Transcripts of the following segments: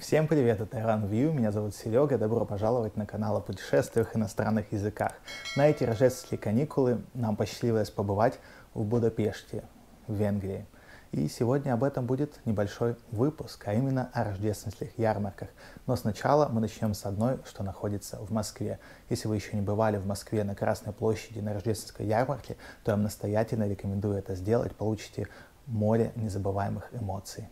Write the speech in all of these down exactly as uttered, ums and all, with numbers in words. Всем привет, это AroundView, меня зовут Серега, добро пожаловать на канал о путешествиях и иностранных языках. На эти рождественские каникулы нам посчастливилось побывать в Будапеште, в Венгрии. И сегодня об этом будет небольшой выпуск, а именно о рождественских ярмарках. Но сначала мы начнем с одной, что находится в Москве. Если вы еще не бывали в Москве на Красной площади, на рождественской ярмарке, то я вам настоятельно рекомендую это сделать, получите море незабываемых эмоций.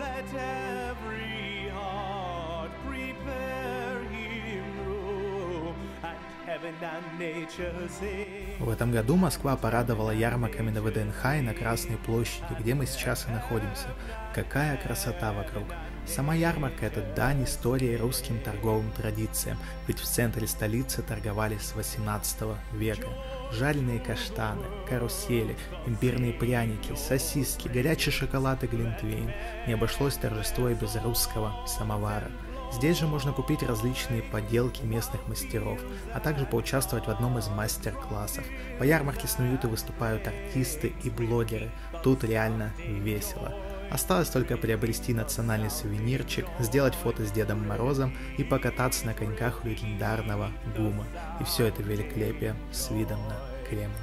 Let every heart prepare him room at heaven and nature sing. В этом году Москва порадовала ярмарками на ВДНХ и на Красной площади, где мы сейчас и находимся. Какая красота вокруг! Сама ярмарка – это дань истории русским торговым традициям, ведь в центре столицы торговали с восемнадцатого века. Жареные каштаны, карусели, имбирные пряники, сосиски, горячий шоколад и глинтвейн. Не обошлось торжество и без русского самовара. Здесь же можно купить различные поделки местных мастеров, а также поучаствовать в одном из мастер-классов. По ярмарке снуют и выступают артисты и блогеры. Тут реально весело. Осталось только приобрести национальный сувенирчик, сделать фото с Дедом Морозом и покататься на коньках у легендарного ГУМа. И все это великолепие с видом на Кремль.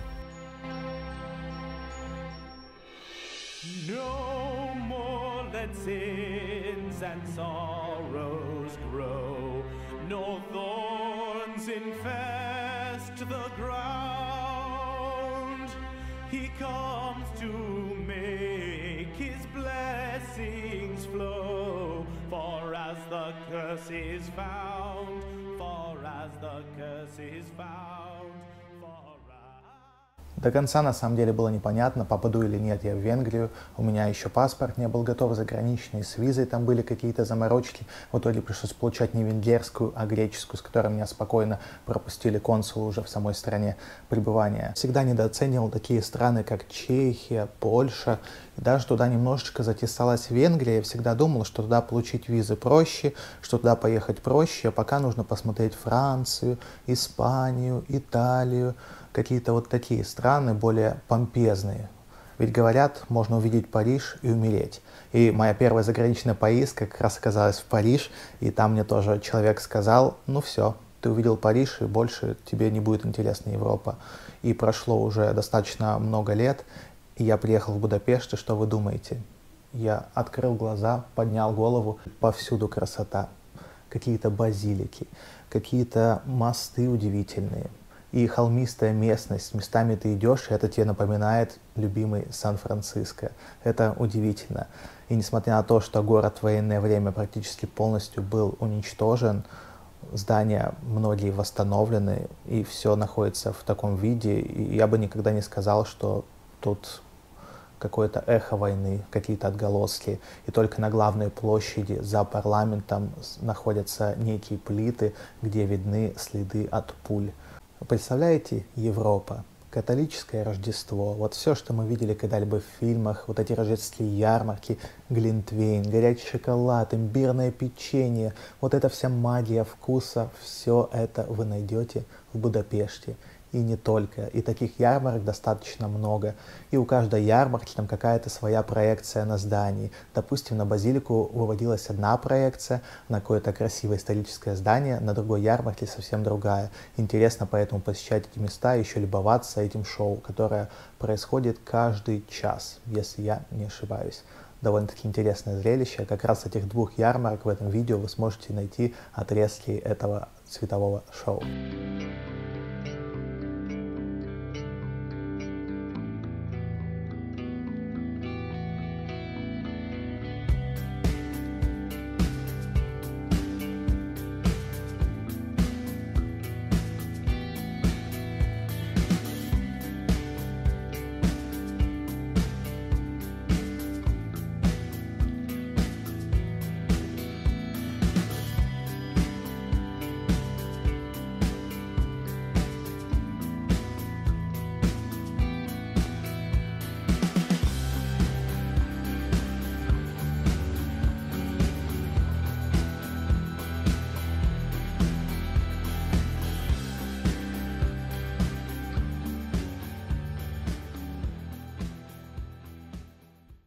До конца на самом деле было непонятно, попаду или нет я в Венгрию, у меня еще паспорт не был готов, заграничный, с визой там были какие-то заморочки, в итоге пришлось получать не венгерскую, а греческую, с которой меня спокойно пропустили консулы уже в самой стране пребывания. Всегда недооценивал такие страны, как Чехия, Польша. И даже туда немножечко затесалась Венгрия, я всегда думал, что туда получить визы проще, что туда поехать проще, а пока нужно посмотреть Францию, Испанию, Италию, какие-то вот такие страны более помпезные. Ведь говорят, можно увидеть Париж и умереть. И моя первая заграничная поездка как раз оказалась в Париж, и там мне тоже человек сказал, ну все, ты увидел Париж, и больше тебе не будет интересна Европа. И прошло уже достаточно много лет, и я приехал в Будапешт, и что вы думаете? Я открыл глаза, поднял голову, повсюду красота. Какие-то базилики, какие-то мосты удивительные. И холмистая местность, местами ты идешь, и это тебе напоминает любимый Сан-Франциско. Это удивительно. И несмотря на то, что город в военное время практически полностью был уничтожен, здания многие восстановлены, и все находится в таком виде, и я бы никогда не сказал, что тут какое-то эхо войны, какие-то отголоски. И только на главной площади за парламентом находятся некие плиты, где видны следы от пуль. Представляете, Европа, католическое Рождество, вот все, что мы видели когда-либо в фильмах, вот эти рождественские ярмарки, глинтвейн, горячий шоколад, имбирное печенье, вот эта вся магия вкуса, все это вы найдете в Будапеште. И не только. И таких ярмарок достаточно много. И у каждой ярмарки там какая-то своя проекция на здании. Допустим, на базилику выводилась одна проекция, на какое-то красивое историческое здание, на другой ярмарке совсем другая. Интересно поэтому посещать эти места и еще любоваться этим шоу, которое происходит каждый час, если я не ошибаюсь. Довольно-таки интересное зрелище. Как раз этих двух ярмарок в этом видео вы сможете найти отрезки этого светового шоу.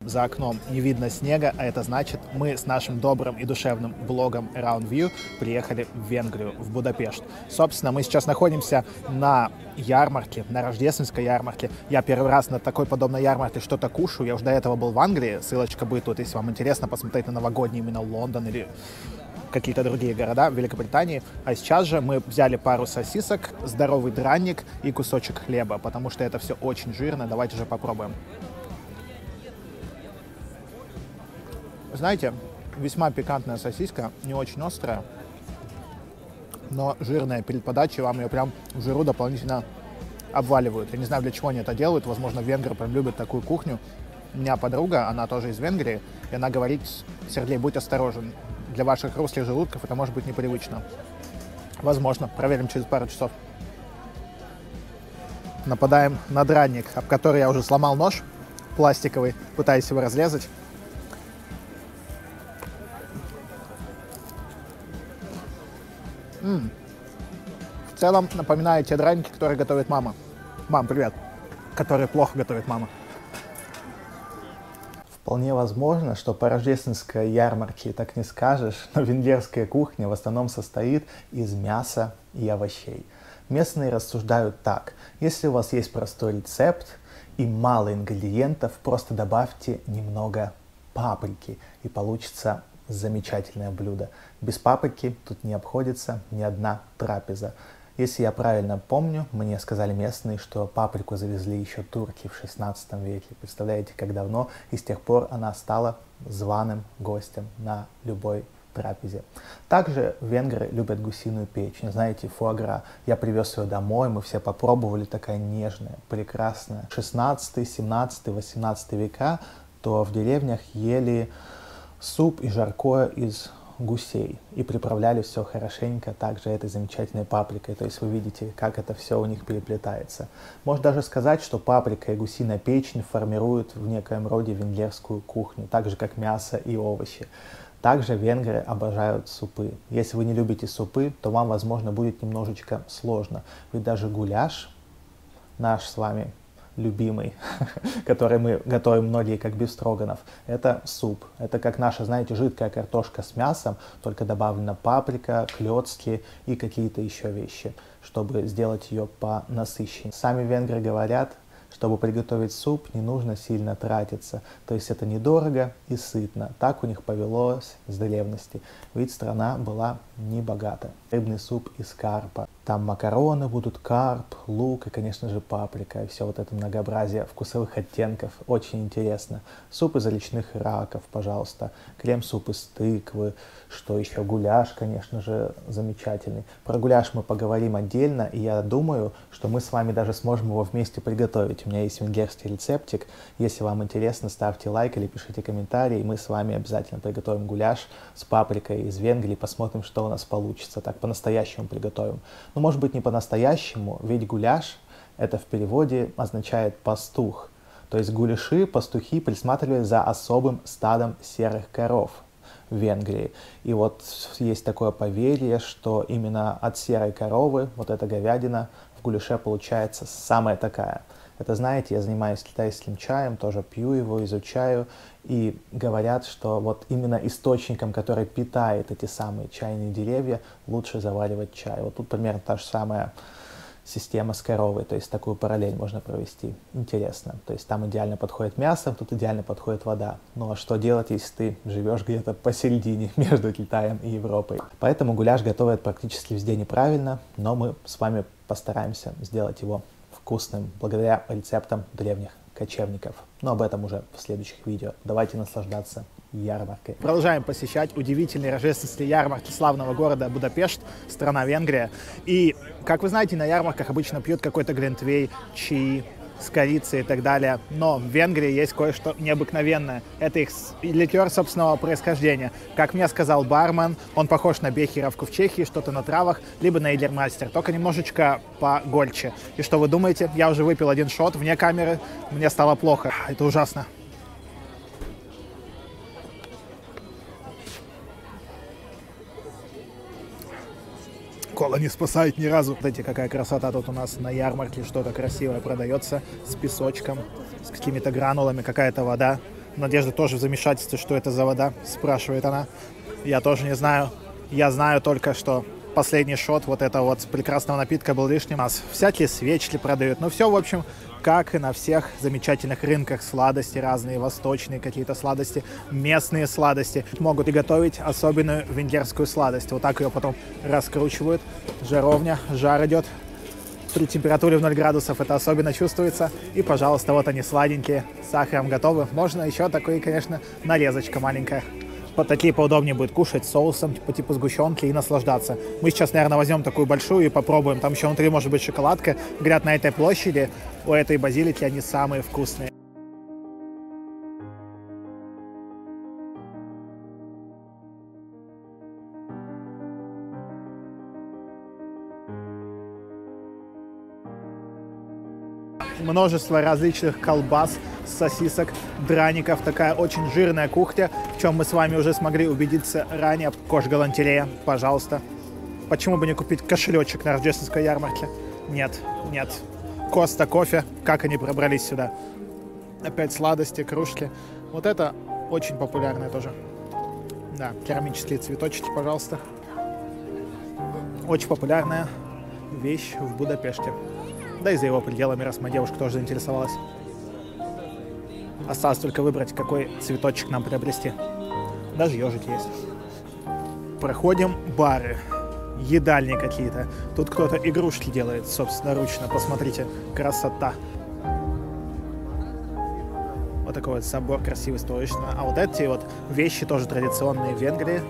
за окном не видно снега, а это значит, мы с нашим добрым и душевным блогом AroundView приехали в Венгрию, в Будапешт. Собственно, мы сейчас находимся на ярмарке, на рождественской ярмарке. Я первый раз на такой подобной ярмарке что-то кушаю. Я уже до этого был в Англии, ссылочка будет тут, если вам интересно посмотреть на новогодний именно Лондон или какие-то другие города в Великобритании. А сейчас же мы взяли пару сосисок, здоровый драник и кусочек хлеба, потому что это все очень жирно. Давайте же попробуем. Знаете, весьма пикантная сосиска, не очень острая, но жирная. Перед подачей вам ее прям в жиру дополнительно обваливают. Я не знаю, для чего они это делают. Возможно, венгры прям любят такую кухню. У меня подруга, она тоже из Венгрии, и она говорит: Сергей, будь осторожен. Для ваших русских желудков это может быть непривычно. Возможно. Проверим через пару часов. Нападаем на драник, об который я уже сломал нож пластиковый, пытаясь его разрезать. М-м. В целом напоминает те драники, которые готовит мама. Мам, привет. Которые плохо готовит мама. Вполне возможно, что по рождественской ярмарке так не скажешь, но венгерская кухня в основном состоит из мяса и овощей. Местные рассуждают так: если у вас есть простой рецепт и мало ингредиентов, просто добавьте немного паприки, и получится замечательное блюдо. Без паприки тут не обходится ни одна трапеза. Если я правильно помню, мне сказали местные, что паприку завезли еще турки в шестнадцатом веке. Представляете, как давно, и с тех пор она стала званым гостем на любой трапезе. Также венгры любят гусиную печень, знаете, фуагра. Я привез ее домой, мы все попробовали, такая нежная, прекрасная. шестнадцатый, семнадцатый, восемнадцатый века, то в деревнях ели суп и жаркое из гусей и приправляли все хорошенько также этой замечательной паприкой. То есть вы видите, как это все у них переплетается. Можно даже сказать, что паприка и гусиная печень формируют в некоем роде венгерскую кухню, так же как мясо и овощи. Также венгры обожают супы. Если вы не любите супы, то вам, возможно, будет немножечко сложно, ведь даже гуляш наш с вами любимый, который мы готовим многие как бефстроганов, это суп. Это как наша, знаете, жидкая картошка с мясом, только добавлена паприка, клёцки и какие-то еще вещи, чтобы сделать ее понасыщеннее. Сами венгры говорят, чтобы приготовить суп, не нужно сильно тратиться. То есть это недорого и сытно. Так у них повелось с древности. Ведь страна была не богата. Рыбный суп из карпа. Там макароны будут, карп, лук и, конечно же, паприка. И все вот это многообразие вкусовых оттенков. Очень интересно. Суп из речных раков, пожалуйста. Крем-суп из тыквы. Что еще? Гуляш, конечно же, замечательный. Про гуляш мы поговорим отдельно. И я думаю, что мы с вами даже сможем его вместе приготовить. У меня есть венгерский рецептик. Если вам интересно, ставьте лайк или пишите комментарий. Мы с вами обязательно приготовим гуляш с паприкой из Венгрии. Посмотрим, что у нас получится. Так, по-настоящему приготовим. Ну, может быть, не по-настоящему, ведь гуляш, это в переводе означает пастух. То есть гуляши, пастухи присматривали за особым стадом серых коров в Венгрии. И вот есть такое поверье, что именно от серой коровы, вот эта говядина, в гуляше получается самая такая. Это, знаете, я занимаюсь китайским чаем, тоже пью его, изучаю, и говорят, что вот именно источником, который питает эти самые чайные деревья, лучше заваривать чай. Вот тут примерно та же самая система с коровой, то есть такую параллель можно провести. Интересно. То есть там идеально подходит мясо, тут идеально подходит вода. Ну а что делать, если ты живешь где-то посередине между Китаем и Европой? Поэтому гуляш готовят практически везде неправильно, но мы с вами постараемся сделать его вкусным, благодаря рецептам древних кочевников. Но об этом уже в следующих видео. Давайте наслаждаться ярмаркой. Продолжаем посещать удивительные рождественские ярмарки славного города Будапешт, страна Венгрия. И, как вы знаете, на ярмарках обычно пьют какой-то глинтвей, чаи с корицей и так далее. Но в Венгрии есть кое-что необыкновенное. Это их ликер собственного происхождения. Как мне сказал бармен, он похож на бехеровку в Чехии, что-то на травах, либо на Егермастер, только немножечко погольче. И что вы думаете? Я уже выпил один шот вне камеры, мне стало плохо. Это ужасно. Кола не спасает ни разу. Смотрите, какая красота тут у нас на ярмарке. Что-то красивое продается с песочком, с какими-то гранулами, какая-то вода. Надежда тоже в замешательстве, что это за вода, спрашивает она. Я тоже не знаю. Я знаю только, что последний шот вот этого вот прекрасного напитка был лишним. У нас всякие свечки продают. Ну все, в общем, как и на всех замечательных рынках. Сладости разные, восточные какие-то сладости, местные сладости. Могут приготовить особенную венгерскую сладость. Вот так ее потом раскручивают. Жаровня, жар идет. При температуре в ноль градусов это особенно чувствуется. И, пожалуйста, вот они сладенькие, с сахаром готовы. Можно еще такой, конечно, нарезочка маленькая. Вот такие поудобнее будет кушать, с соусом по типу сгущенки и наслаждаться. Мы сейчас, наверное, возьмем такую большую и попробуем. Там еще внутри может быть шоколадка. Говорят, на этой площади, у этой базилики они самые вкусные. Множество различных колбас, сосисок, драников. Такая очень жирная кухня, в чем мы с вами уже смогли убедиться ранее. Кош-галантерея, пожалуйста. Почему бы не купить кошелечек на рождественской ярмарке? Нет, нет. Коста, кофе. Как они пробрались сюда? Опять сладости, кружки. Вот это очень популярное тоже. Да, керамические цветочки, пожалуйста. Очень популярная вещь в Будапеште. Да и за его пределами, раз моя девушка тоже заинтересовалась. Осталось только выбрать, какой цветочек нам приобрести. Даже ежик есть. Проходим бары. Едальни какие-то. Тут кто-то игрушки делает собственноручно. Посмотрите, красота. Вот такой вот собор красивый, точно. А вот эти вот вещи тоже традиционные в Венгрии.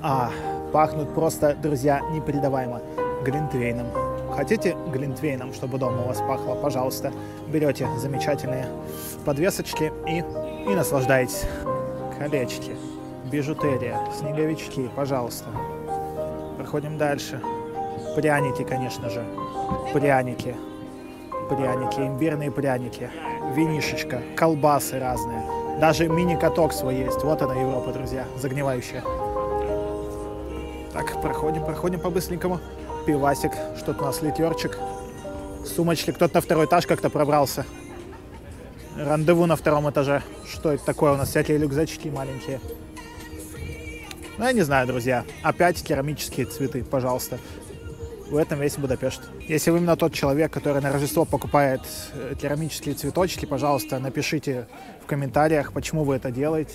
А, пахнут просто, друзья, непередаваемо. Глинтвейном. Хотите глинтвейном, чтобы дома у вас пахло? Пожалуйста, берете замечательные подвесочки и, и наслаждайтесь. Колечки, бижутерия, снеговички, пожалуйста. Проходим дальше. Пряники, конечно же. Пряники. Пряники, имбирные пряники. Винишечка, колбасы разные. Даже мини-каток свой есть. Вот она, Европа, друзья, загнивающая. Так, проходим, проходим по-быстренькому. Пивасик, что-то у нас литерчик. Сумочки, кто-то на второй этаж как-то пробрался. Рандеву на втором этаже. Что это такое у нас? Всякие рюкзачки маленькие. Ну, я не знаю, друзья. Опять керамические цветы, пожалуйста. В этом весь Будапешт. Если вы именно тот человек, который на Рождество покупает керамические цветочки, пожалуйста, напишите в комментариях, почему вы это делаете.